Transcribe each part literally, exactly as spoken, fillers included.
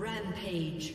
Rampage.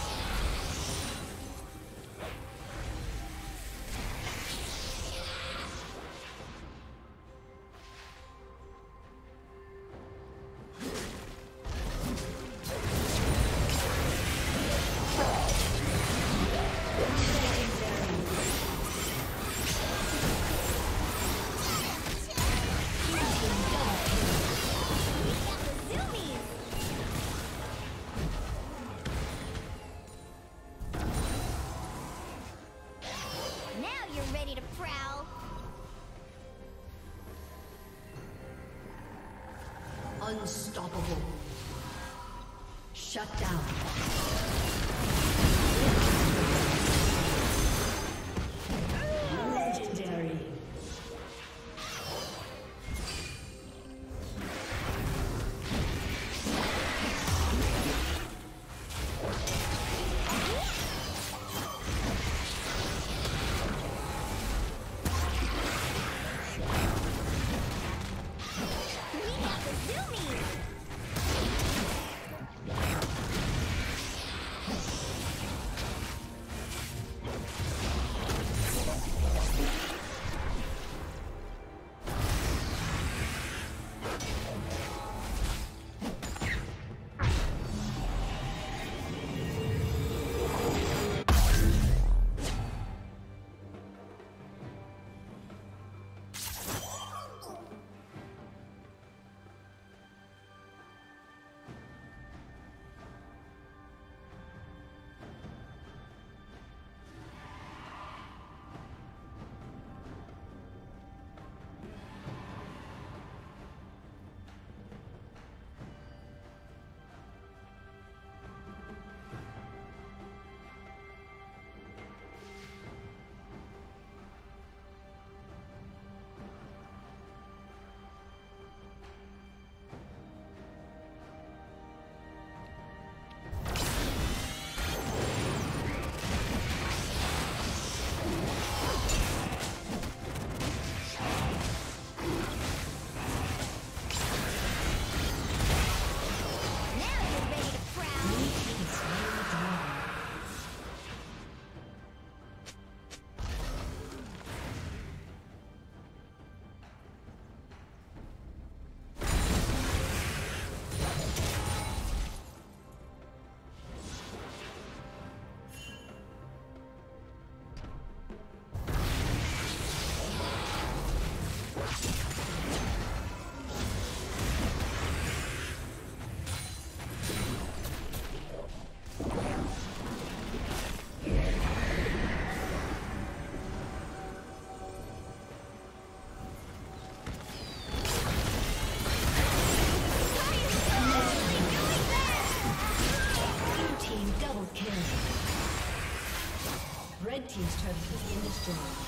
Unstoppable. Shut down. team's turret has been destroyed.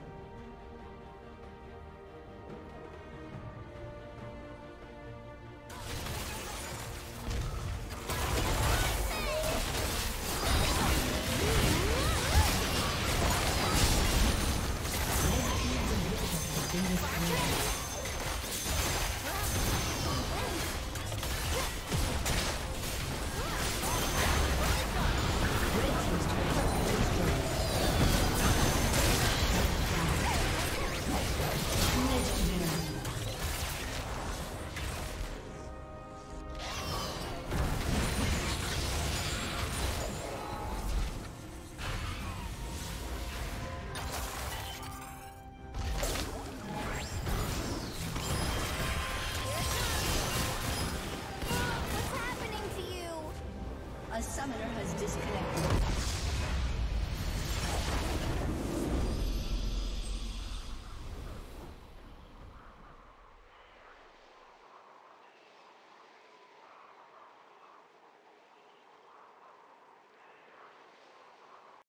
Disconnect.